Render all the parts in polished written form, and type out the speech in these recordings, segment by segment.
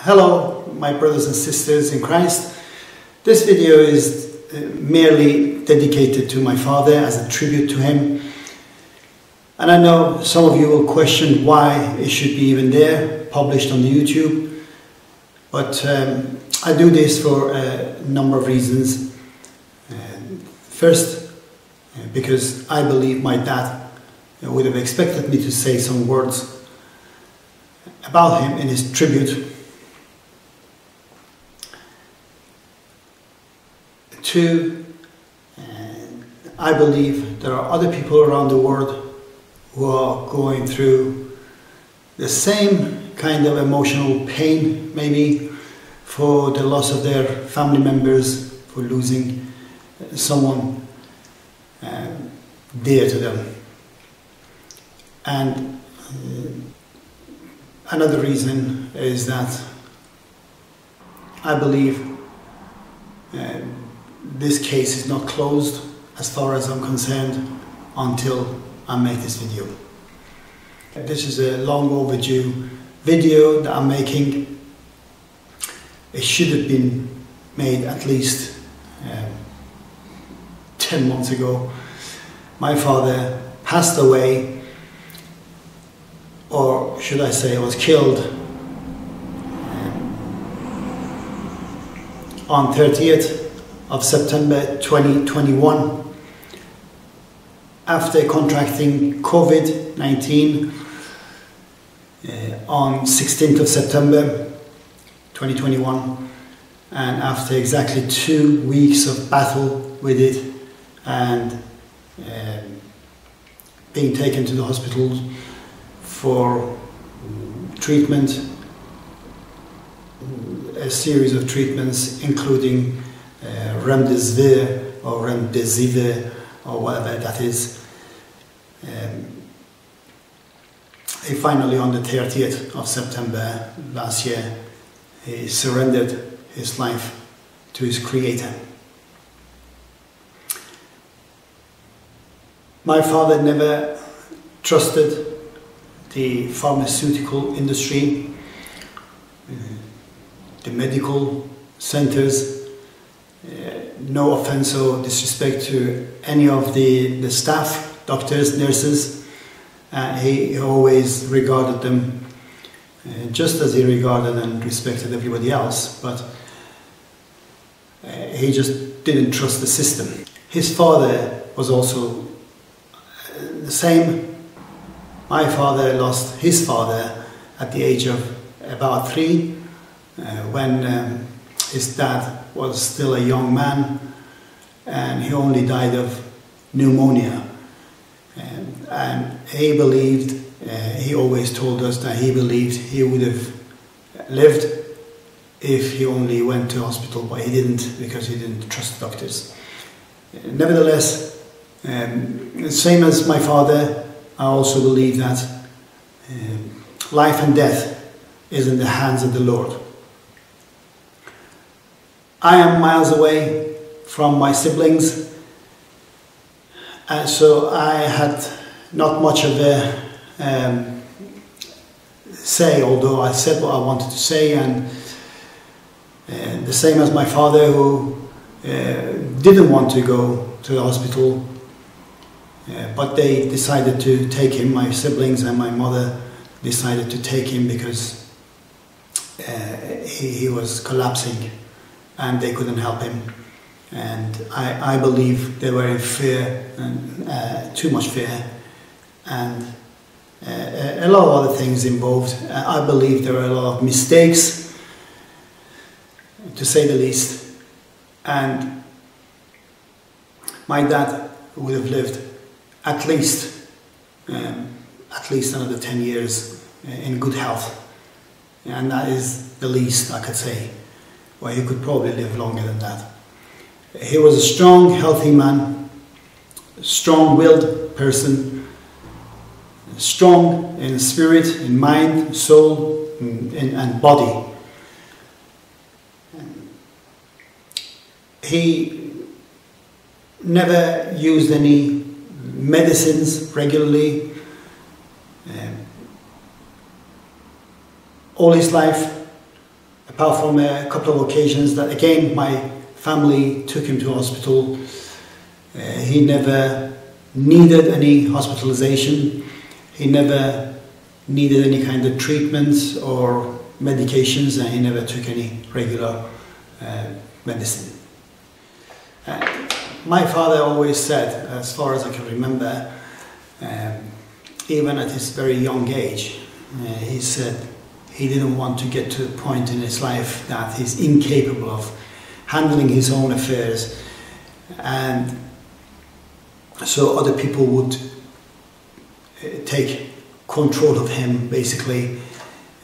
Hello, my brothers and sisters in Christ. This video is merely dedicated to my father as a tribute to him. And I know some of you will question why it should be even there, published on YouTube. But I do this for a number of reasons. First, because I believe my dad would have expected me to say some words about him in his tribute. Two, I believe there are other people around the world who are going through the same kind of emotional pain, maybe for the loss of their family members, for losing someone dear to them. And another reason is that I believe this case is not closed, as far as I'm concerned, until I make this video. This is a long overdue video that I'm making. It should have been made at least 10 months ago. My father passed away, or should I say was killed, on 30th of September 2021 after contracting COVID-19 on 16th of September 2021, and after exactly 2 weeks of battle with it and being taken to the hospital for treatment, a series of treatments including remdesivir or whatever that is. He finally, on the 30th of September last year, he surrendered his life to his Creator. My father never trusted the pharmaceutical industry, the medical centers. No offense or disrespect to any of the staff, doctors, nurses. He always regarded them just as he regarded and respected everybody else, but he just didn't trust the system. His father was also the same. My father lost his father at the age of about 3, when his dad was still a young man, and he only died of pneumonia. And he believed, he always told us that he believed he would have lived if he only went to hospital, but he didn't, because he didn't trust doctors. Nevertheless, same as my father, I also believe that life and death is in the hands of the Lord. I am miles away from my siblings, and so I had not much of a say, although I said what I wanted to say, and the same as my father, who didn't want to go to the hospital, but they decided to take him. My siblings and my mother decided to take him because he was collapsing and they couldn't help him, and I believe they were in fear, and too much fear, and a lot of other things involved. I believe there were a lot of mistakes, to say the least, and my dad would have lived at least another 10 years in good health, and that is the least I could say. Well, he could probably live longer than that. He was a strong, healthy man, strong-willed person, strong in spirit, in mind, soul, and body. He never used any medicines regularly. All his life, apart from a couple of occasions that again my family took him to hospital. He never needed any hospitalization, he never needed any kind of treatments or medications, and he never took any regular medicine. My father always said, as far as I can remember, even at his very young age, he said he didn't want to get to a point in his life that he's incapable of handling his own affairs, and so other people would take control of him, basically.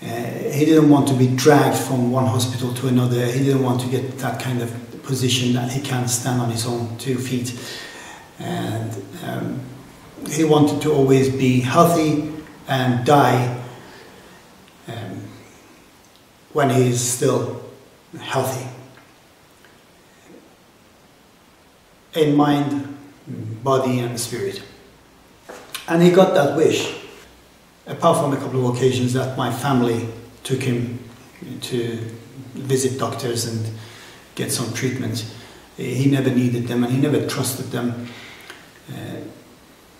He didn't want to be dragged from one hospital to another. He didn't want to get that kind of position that he can't stand on his own two feet. And he wanted to always be healthy and die when he's still healthy. In mind, body and spirit. And he got that wish, apart from a couple of occasions that my family took him to visit doctors and get some treatments. He never needed them and he never trusted them.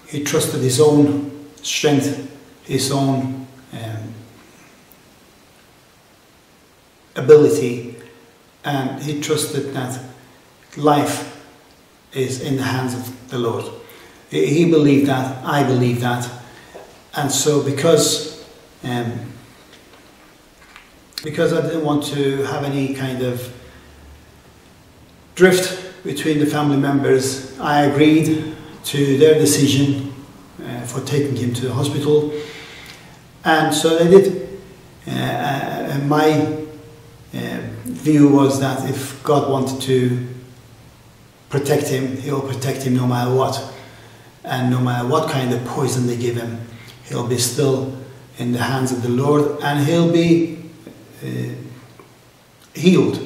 He trusted his own strength, his own ability, and he trusted that life is in the hands of the Lord. He believed that, I believe that, and so because I didn't want to have any kind of drift between the family members, I agreed to their decision for taking him to the hospital, and so they did. My view was that if God wanted to protect him, He'll protect him no matter what, and no matter what kind of poison they give him, he'll be still in the hands of the Lord, and he'll be healed.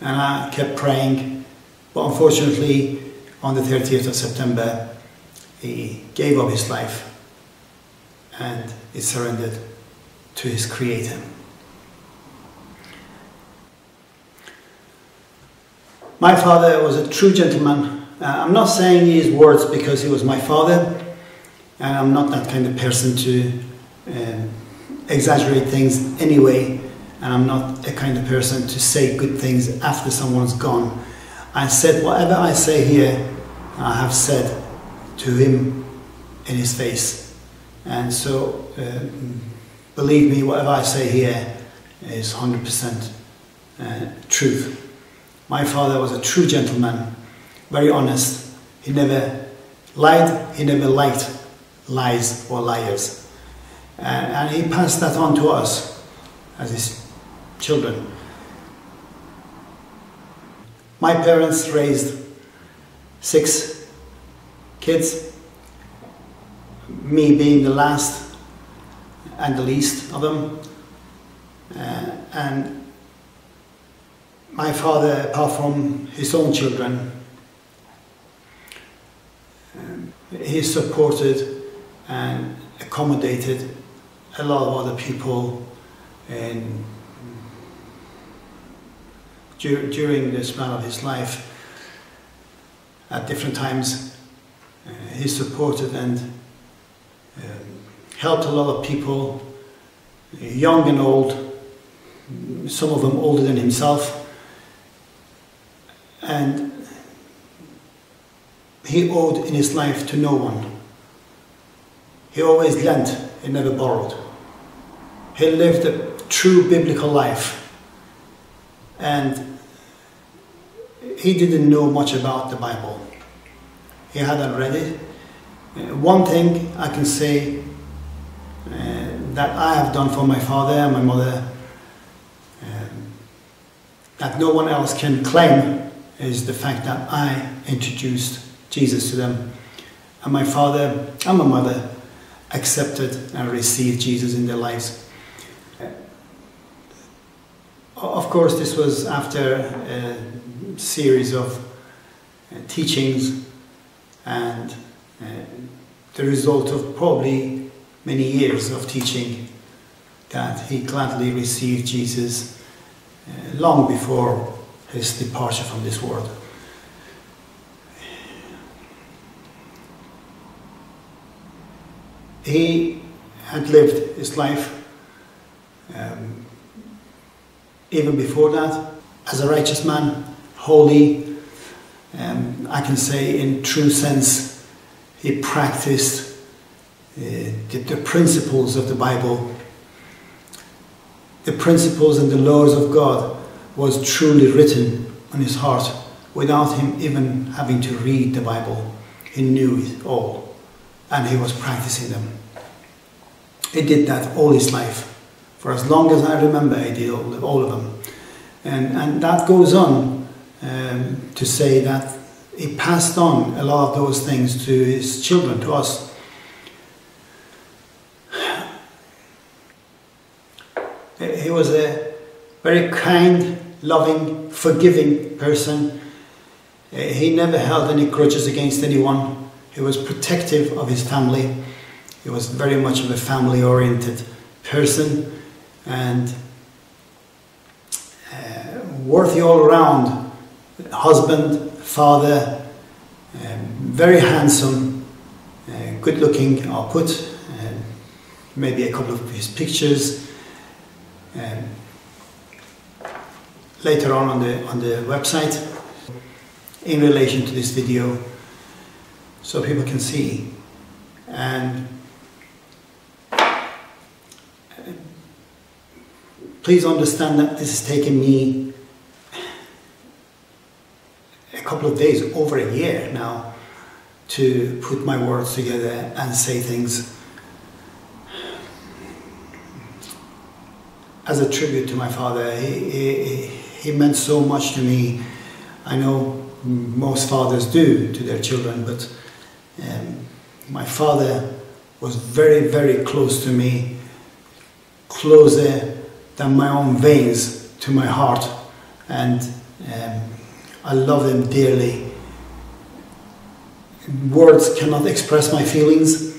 And I kept praying, but unfortunately on the 30th of September he gave up his life and he surrendered to his Creator. My father was a true gentleman. I'm not saying these words because he was my father, and I'm not that kind of person to exaggerate things anyway, and I'm not a kind of person to say good things after someone's gone. I said whatever I say here, I have said to him in his face, and so believe me, whatever I say here is 100% truth. My father was a true gentleman, very honest. He never lied, he never liked lies or liars. And he passed that on to us as his children. My parents raised 6 kids, me being the last and the least of them. And my father, apart from his own children, he supported and accommodated a lot of other people during the span of his life. At different times he supported and helped a lot of people, young and old, some of them older than himself, and he owed in his life to no one. He always lent, he never borrowed. He lived a true biblical life, and he didn't know much about the Bible. He hadn't read it. One thing I can say that I have done for my father and my mother that no one else can claim is the fact that I introduced Jesus to them, and my father and my mother accepted and received Jesus in their lives. Of course, this was after a series of teachings and the result of probably many years of teaching that he gladly received Jesus long before his departure from this world. He had lived his life even before that as a righteous man, holy. I can say in true sense he practiced the principles of the Bible. The principles and the laws of God was truly written on his heart without him even having to read the Bible. He knew it all and he was practicing them. He did that all his life. For as long as I remember, he did all of them. And that goes on to say that he passed on a lot of those things to his children, to us. He was a very kind, loving, forgiving person. He never held any grudges against anyone. He was protective of his family. He was very much of a family-oriented person and worthy all around. Husband, father, very handsome, good-looking. I'll put maybe a couple of his pictures later on the website in relation to this video, so people can see. And please understand that this has taken me a couple of days, over a year now, to put my words together and say things as a tribute to my father. He meant so much to me. I know most fathers do to their children, but my father was very, very close to me, closer than my own veins to my heart, and I love him dearly. Words cannot express my feelings.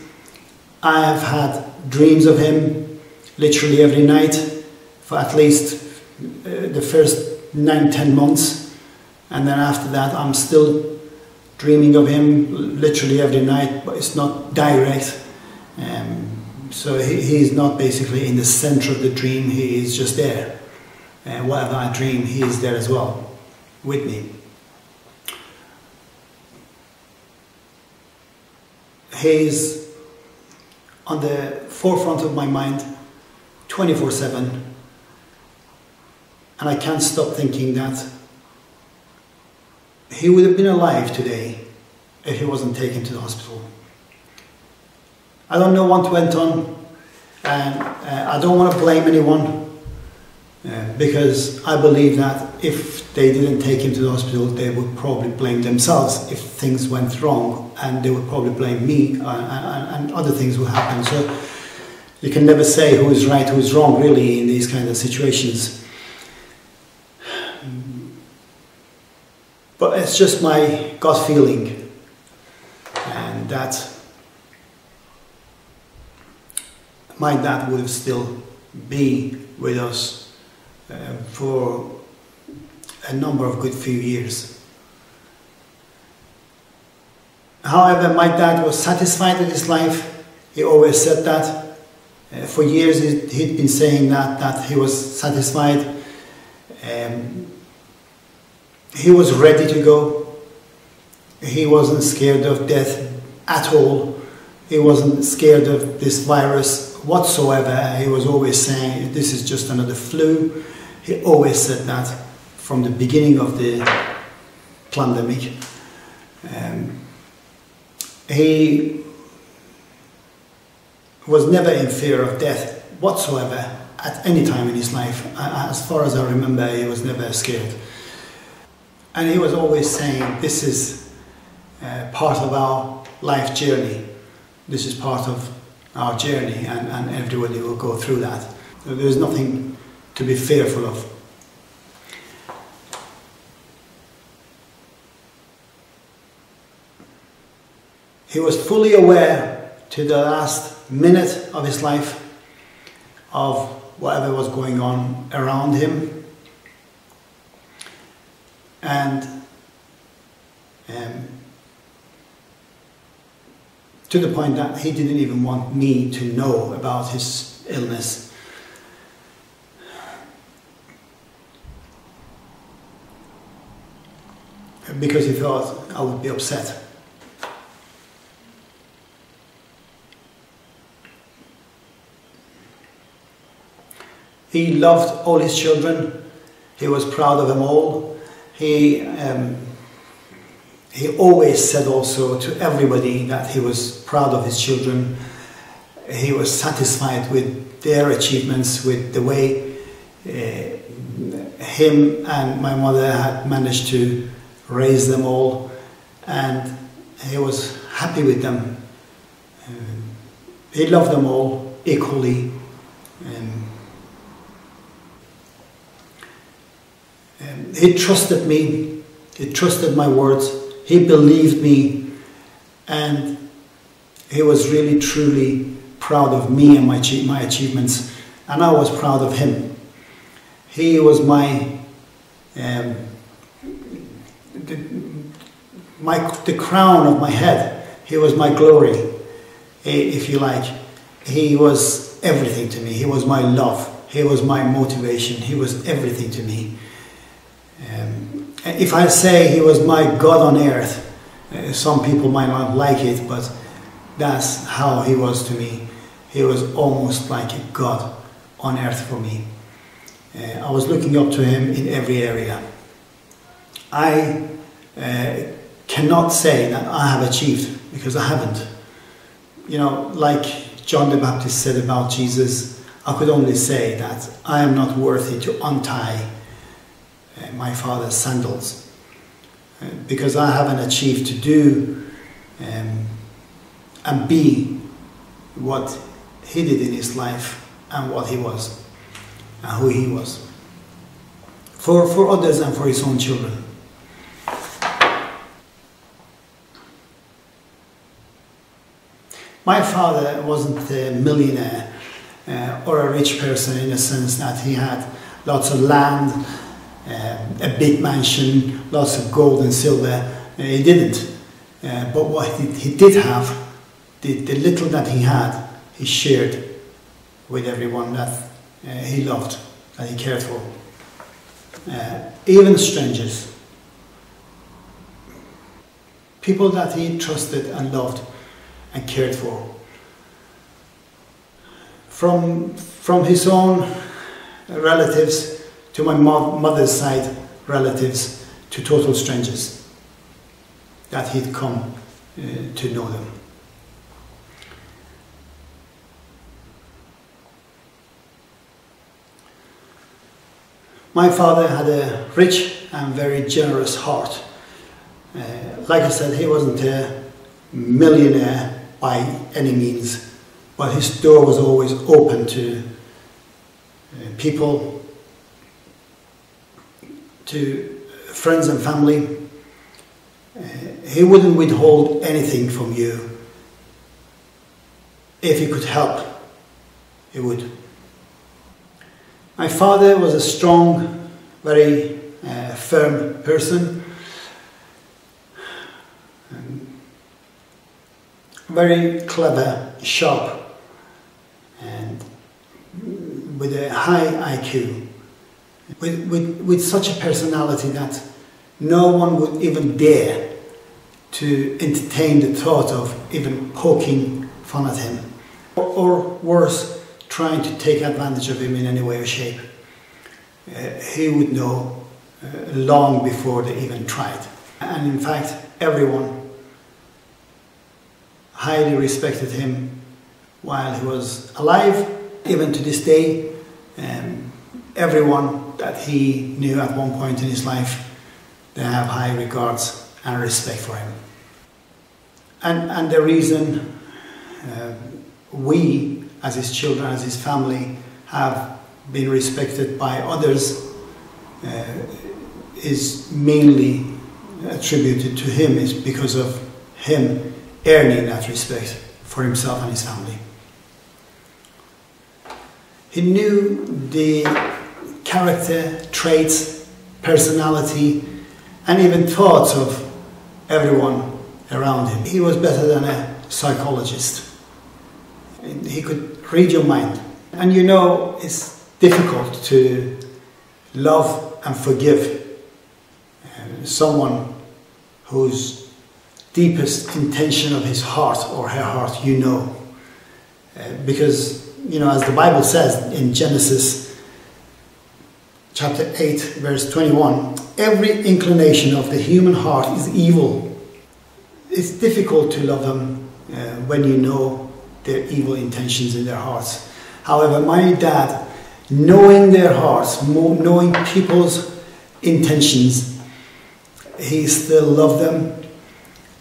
I have had dreams of him literally every night, for at least the first 9-10 months, and then after that I'm still dreaming of him literally every night, but it's not direct. So he is not basically in the center of the dream, he is just there. And whatever I dream, he is there as well, with me. He is on the forefront of my mind 24/7. And I can't stop thinking that he would have been alive today if he wasn't taken to the hospital. I don't know what went on, and I don't want to blame anyone, because I believe that if they didn't take him to the hospital, they would probably blame themselves if things went wrong, and they would probably blame me, and other things will happen. So you can never say who is right, who is wrong, really, in these kind of situations. But it's just my gut feeling, and that my dad would still be with us for a number of good few years. However, my dad was satisfied with his life. He always said that. For years he'd been saying that he was satisfied. He was ready to go. He wasn't scared of death at all. He wasn't scared of this virus whatsoever. He was always saying, this is just another flu. He always said that from the beginning of the pandemic. He was never in fear of death whatsoever at any time in his life. As far as I remember, he was never scared. And he was always saying, this is part of our life journey. This is part of our journey, and everybody will go through that. There's nothing to be fearful of. He was fully aware to the last minute of his life of whatever was going on around him. and to the point that he didn't even want me to know about his illness. Because he thought I would be upset. He loved all his children. He was proud of them all. He always said also to everybody that he was proud of his children. He was satisfied with their achievements, with the way him and my mother had managed to raise them all, and he was happy with them. He loved them all equally. He trusted me, he trusted my words, he believed me, and he was really truly proud of me and my achievements, and I was proud of him. He was the crown of my head. He was my glory, if you like. He was everything to me. He was my love. He was my motivation. He was everything to me. If I say he was my God on earth, some people might not like it, but that's how he was to me. He was almost like a God on earth for me. I was looking up to him in every area. I cannot say that I have achieved, because I haven't. You know, like John the Baptist said about Jesus, I could only say that I am not worthy to untie my father's sandals, because I haven't achieved to do and be what he did in his life and what he was and who he was for others and for his own children. My father wasn't a millionaire or a rich person, in the sense that he had lots of land, a big mansion, lots of gold and silver. He didn't. But what he did have, the little that he had, he shared with everyone that he loved, that he cared for. Even strangers. People that he trusted and loved and cared for. From his own relatives, to my mother's side relatives, to total strangers, that he'd come to know them. My father had a rich and very generous heart. Like I said, he wasn't a millionaire by any means, but his door was always open to people, to friends and family. He wouldn't withhold anything from you. If he could help, he would. My father was a strong, very firm person. Very clever, sharp, and with a high IQ. With such a personality that no one would even dare to entertain the thought of even poking fun at him, or worse, trying to take advantage of him in any way or shape. He would know long before they even tried. And in fact, everyone highly respected him while he was alive, even to this day. Everyone that he knew at one point in his life, they have high regards and respect for him. And the reason we, as his children, as his family, have been respected by others is mainly attributed to him, is because of him earning that respect for himself and his family. He knew the character, traits, personality, and even thoughts of everyone around him. He was better than a psychologist. He could read your mind. And you know, it's difficult to love and forgive someone whose deepest intention of his heart or her heart, you know. Because, you know, as the Bible says in Genesis chapter 8, verse 21, every inclination of the human heart is evil. It's difficult to love them when you know their evil intentions in their hearts. However, my dad, knowing their hearts, knowing people's intentions, he still loved them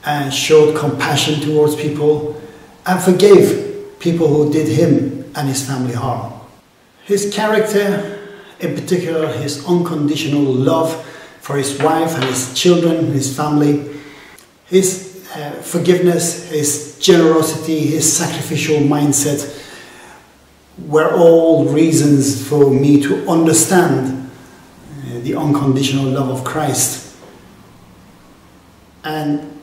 and showed compassion towards people and forgave people who did him and his family harm. His character, in particular his unconditional love for his wife and his children, his family, his forgiveness, his generosity, his sacrificial mindset were all reasons for me to understand the unconditional love of Christ and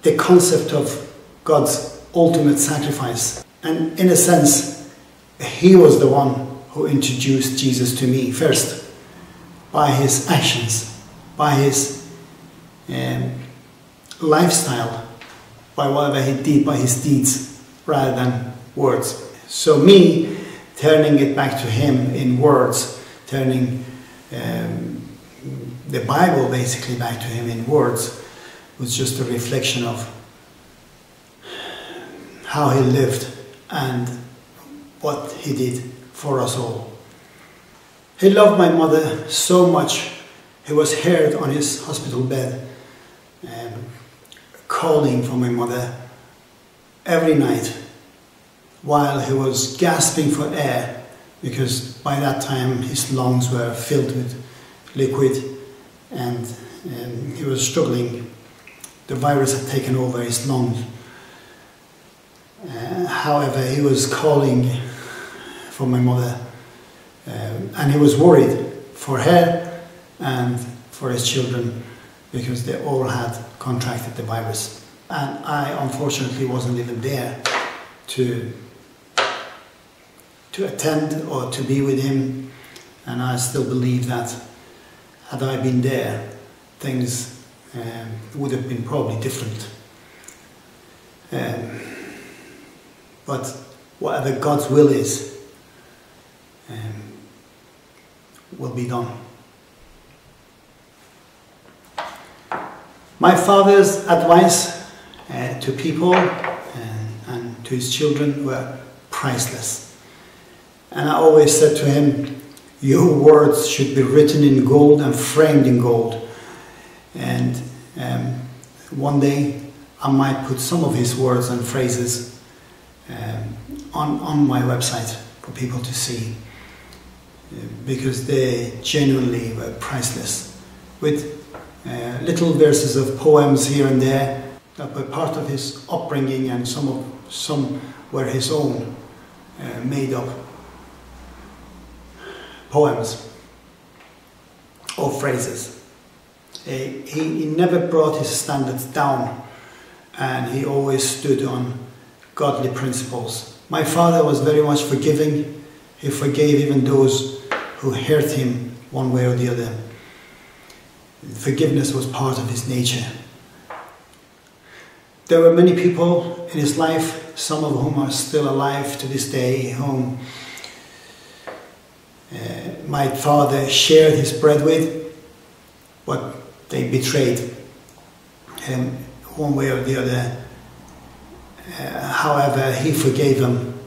the concept of God's ultimate sacrifice. And in a sense, he was the one who introduced Jesus to me first, by his actions, by his lifestyle, by whatever he did, by his deeds rather than words. So me turning it back to him in words, turning the Bible basically back to him in words, was just a reflection of how he lived and what he did for us all. He loved my mother so much. He was heard on his hospital bed calling for my mother every night, while he was gasping for air, because by that time his lungs were filled with liquid and he was struggling. The virus had taken over his lungs. However, he was calling for my mother and he was worried for her and for his children, because they all had contracted the virus. And I unfortunately wasn't even there to attend or to be with him, and I still believe that had I been there, things would have been probably different. But whatever God's will is, will be done. My father's advice to people and to his children were priceless. And I always said to him, your words should be written in gold and framed in gold. And one day I might put some of his words and phrases on my website for people to see, because they genuinely were priceless, with little verses of poems here and there that were part of his upbringing, and some were his own made up poems or phrases. He never brought his standards down, and he always stood on godly principles. My father was very much forgiving. He forgave even those who hurt him one way or the other. Forgiveness was part of his nature. There were many people in his life, some of whom are still alive to this day, whom my father shared his bread with, but they betrayed him one way or the other. However, he forgave them,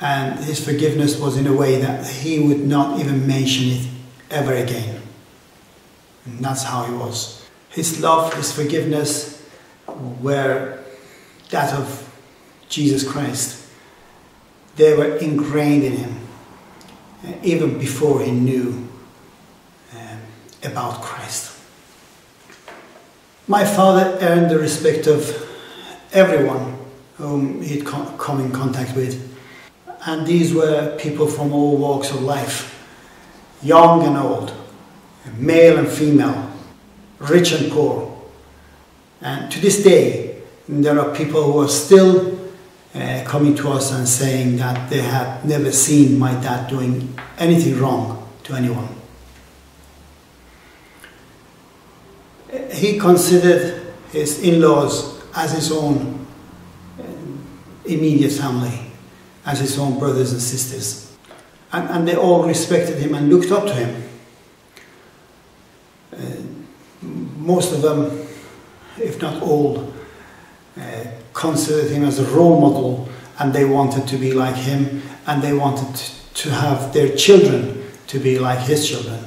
and his forgiveness was in a way that he would not even mention it ever again. And that's how he was. His love, his forgiveness were that of Jesus Christ. They were ingrained in him, even before he knew about Christ. My father earned the respect of everyone whom he'd come in contact with. And these were people from all walks of life, young and old, male and female. rich and poor. And to this day, there are people who are still coming to us and saying that they have never seen my dad doing anything wrong to anyone. He considered his in-laws as his own immediate family, as his own brothers and sisters. And they all respected him and looked up to him. Most of them, if not all, considered him as a role model, and they wanted to be like him, and they wanted to have their children to be like his children.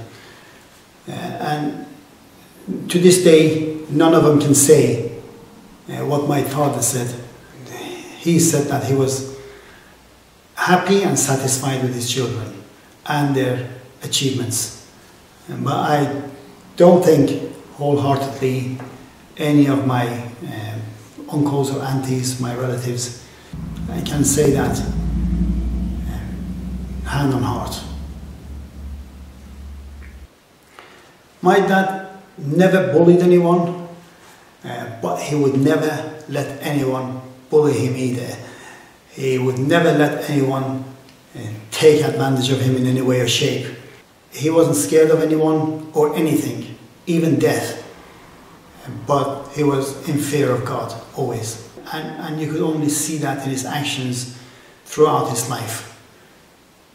And to this day, none of them can say what my father said. He said that he was happy and satisfied with his children and their achievements. But I don't think wholeheartedly any of my uncles or aunties, my relatives, I can say that hand on heart. My dad never bullied anyone, but he would never let anyone bully him either. He would never let anyone take advantage of him in any way or shape. He wasn't scared of anyone or anything, even death. But he was in fear of God, always. And you could only see that in his actions throughout his life,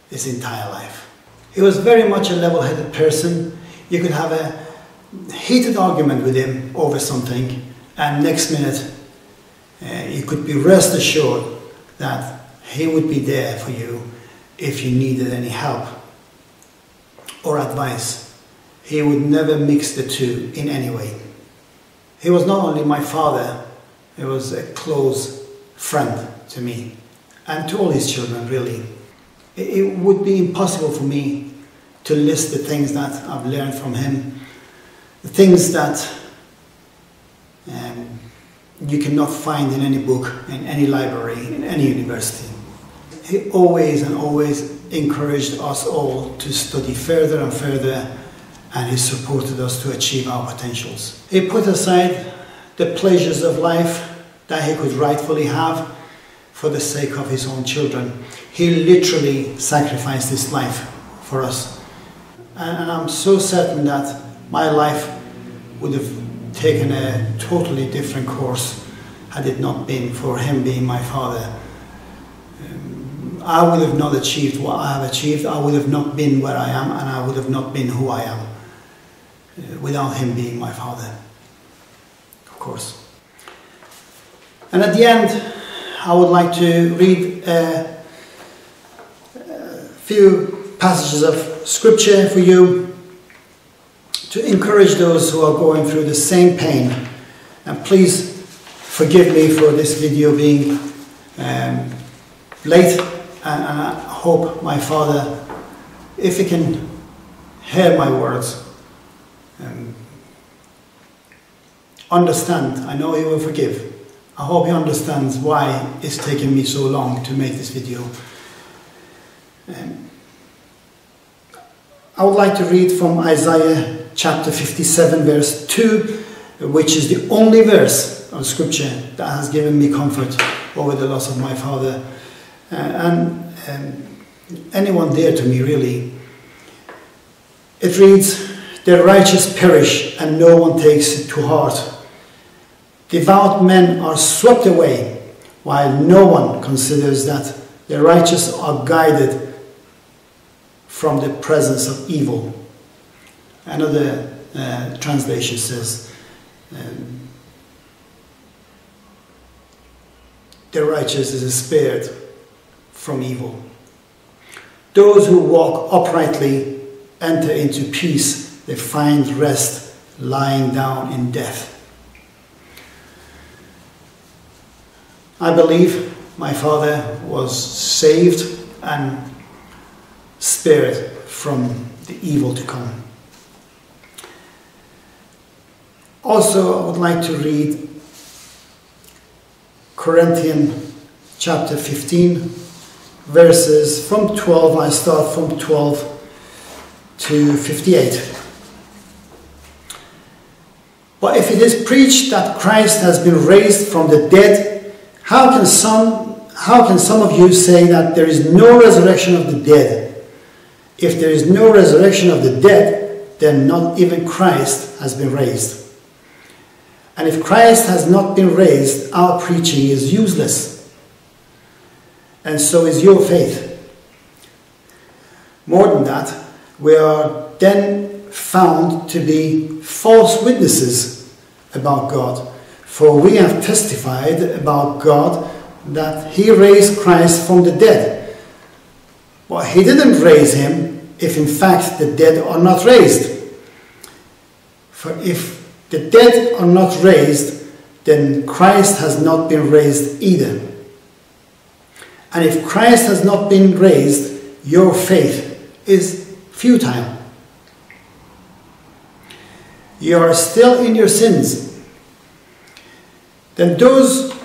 his entire life. He was very much a level-headed person. You could have a heated argument with him over something, and next minute you could be rest assured that he would be there for you if you needed any help or advice. He would never mix the two in any way. He was not only my father, he was a close friend to me and to all his children, really. It would be impossible for me to list the things that I've learned from him. The things that you cannot find in any book, in any library, in any university. He always and always encouraged us all to study further and further, and he supported us to achieve our potentials. He put aside the pleasures of life that he could rightfully have for the sake of his own children. He literally sacrificed his life for us. And I'm so certain that my life would have taken a totally different course had it not been for him being my father. I would have not achieved what I have achieved. I would have not been where I am, and I would have not been who I am without him being my father, of course. And at the end, I would like to read a few passages of scripture for you, to encourage those who are going through the same pain. And please forgive me for this video being late, and I hope my father, if he can hear my words, understand. I know he will forgive. I hope he understands why it's taken me so long to make this video. I would like to read from Isaiah chapter 57, verse 2, which is the only verse of scripture that has given me comfort over the loss of my father and anyone dear to me, really. It reads, "The righteous perish and no one takes it to heart. Devout men are swept away, while no one considers that the righteous are guided from the presence of evil." Another translation says, "The righteous is spared from evil. Those who walk uprightly enter into peace. They find rest lying down in death." I believe my father was saved and spared from the evil to come. Also, I would like to read Corinthians chapter 15, verses from 12. I start from 12 to 58. But if it is preached that Christ has been raised from the dead, how can some of you say that there is no resurrection of the dead? If there is no resurrection of the dead, then not even Christ has been raised. And if Christ has not been raised, our preaching is useless. And so is your faith. More than that, we are then found to be false witnesses about God. For we have testified about God that He raised Christ from the dead. But He didn't raise Him if in fact the dead are not raised. For if the dead are not raised, then Christ has not been raised either. And if Christ has not been raised, your faith is futile. You are still in your sins. Then those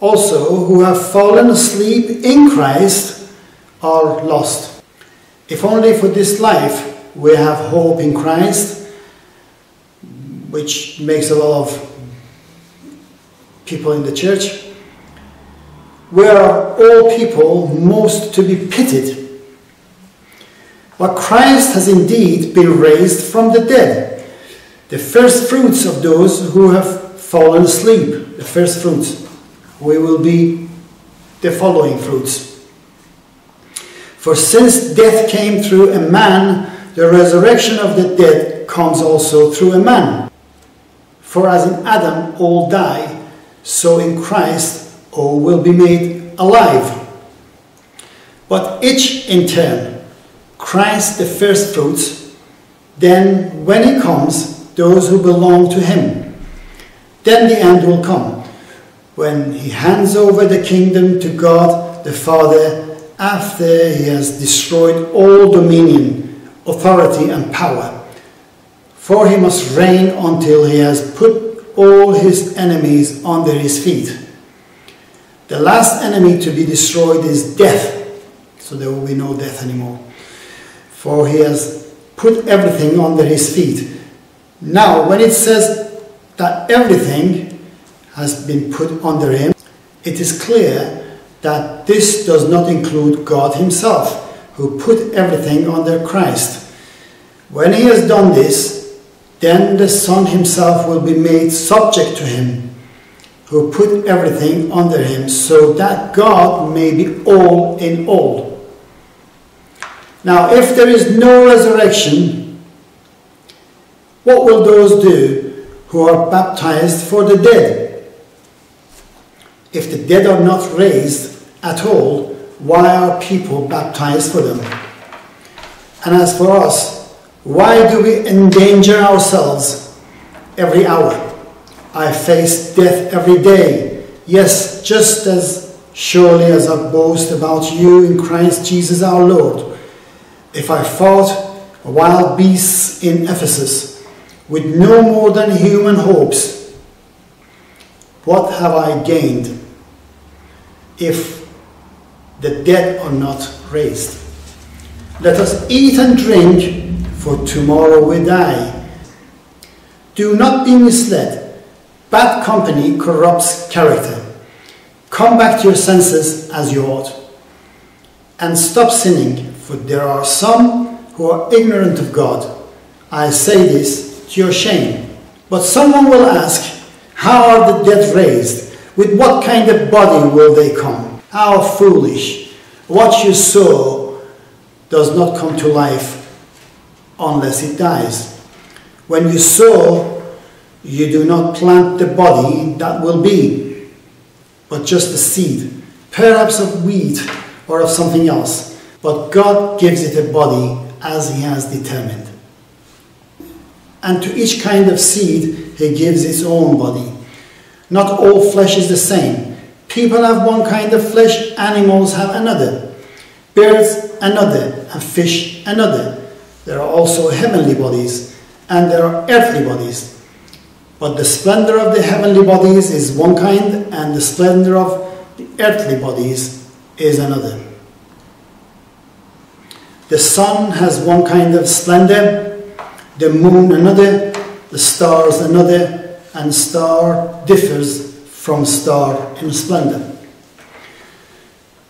also who have fallen asleep in Christ are lost. If only for this life we have hope in Christ, which makes a lot of people in the church, we are all people most to be pitied. But Christ has indeed been raised from the dead, the first fruits of those who have fallen asleep. The first fruits. We will be the following fruits. For since death came through a man, the resurrection of the dead comes also through a man. For as in Adam all die, so in Christ all will be made alive. But each in turn, Christ the first fruits, then when He comes, those who belong to Him. Then the end will come, when He hands over the kingdom to God the Father, after He has destroyed all dominion, authority and power. For He must reign until He has put all His enemies under His feet. The last enemy to be destroyed is death, so there will be no death anymore. For He has put everything under His feet. Now, when it says that everything has been put under Him, it is clear that this does not include God Himself, who put everything under Christ. When He has done this, then the Son Himself will be made subject to Him, who put everything under Him, so that God may be all in all. Now, if there is no resurrection, what will those do who are baptized for the dead? If the dead are not raised at all, why are people baptized for them? And as for us, why do we endanger ourselves every hour? I face death every day. Yes, just as surely as I boast about you in Christ Jesus our Lord. If I fought wild beasts in Ephesus with no more than human hopes, what have I gained if the dead are not raised? Let us eat and drink, for tomorrow we die. Do not be misled. Bad company corrupts character. Come back to your senses as you ought, and stop sinning, for there are some who are ignorant of God. I say this to your shame. But someone will ask, how are the dead raised? With what kind of body will they come? How foolish! What you sow does not come to life unless it dies. When you sow, you do not plant the body that will be, but just the seed, perhaps of wheat or of something else. But God gives it a body as He has determined. And to each kind of seed, He gives its own body. Not all flesh is the same. People have one kind of flesh, animals have another, birds another, and fish another. There are also heavenly bodies, and there are earthly bodies. But the splendor of the heavenly bodies is one kind, and the splendor of the earthly bodies is another. The sun has one kind of splendor, the moon another, stars another, and star differs from star in splendor.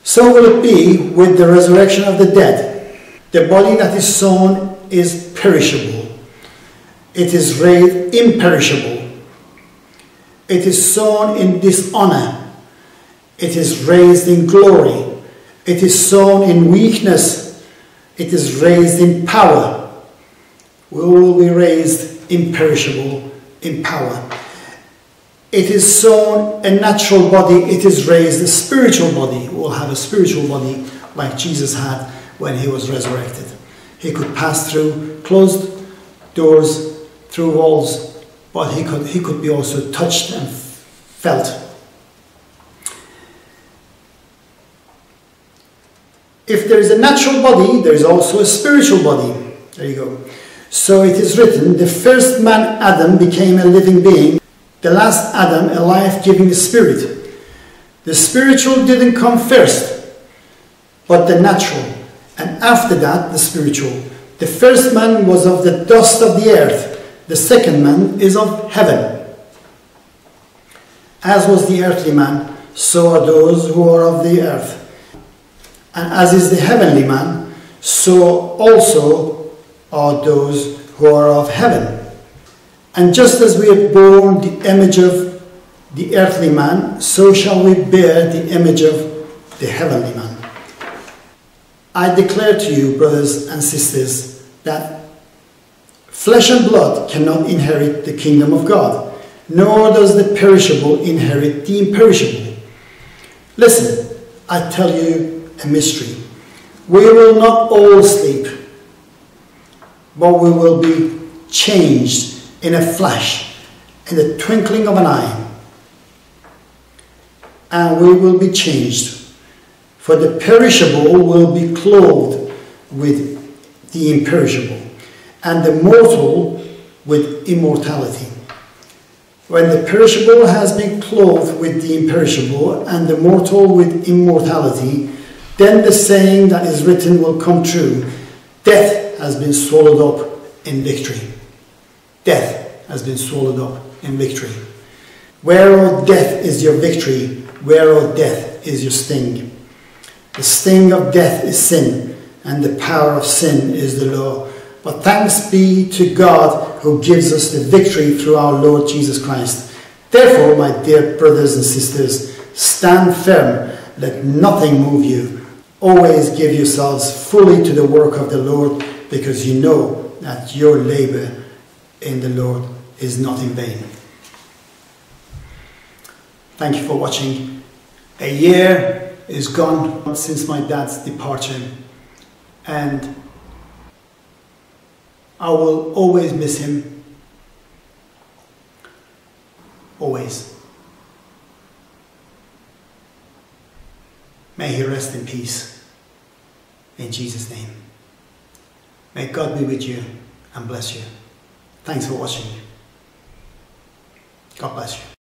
So will it be with the resurrection of the dead. The body that is sown is perishable. It is raised imperishable. It is sown in dishonor. It is raised in glory. It is sown in weakness. It is raised in power. We will be raised imperishable in power. It is sown a natural body, it is raised a spiritual body. We'll have a spiritual body like Jesus had when he was resurrected. He could pass through closed doors, through walls, but he could be also touched and felt. If there is a natural body, there is also a spiritual body. There you go. So it is written, the first man Adam became a living being. The last Adam, a life-giving spirit. The spiritual didn't come first, but the natural, and after that, the spiritual. The first man was of the dust of the earth. The second man is of heaven. As was the earthly man, so are those who are of the earth. And as is the heavenly man, so also are those who are of heaven. And just as we have borne the image of the earthly man, so shall we bear the image of the heavenly man. I declare to you, brothers and sisters, that flesh and blood cannot inherit the kingdom of God, nor does the perishable inherit the imperishable. Listen, I tell you a mystery. We will not all sleep, but we will be changed in a flash, in the twinkling of an eye. And we will be changed, for the perishable will be clothed with the imperishable, and the mortal with immortality. When the perishable has been clothed with the imperishable, and the mortal with immortality, then the saying that is written will come true, death has been swallowed up in victory. Death has been swallowed up in victory. Where, O death, is your victory? Where, O death, is your sting? The sting of death is sin, and the power of sin is the law. But thanks be to God who gives us the victory through our Lord Jesus Christ. Therefore, my dear brothers and sisters, stand firm. Let nothing move you. Always give yourselves fully to the work of the Lord, because you know that your labor in the Lord is not in vain. Thank you for watching. A year is gone since my dad's departure, and I will always miss him. Always. May he rest in peace. In Jesus' name. May God be with you and bless you. Thanks for watching. God bless you.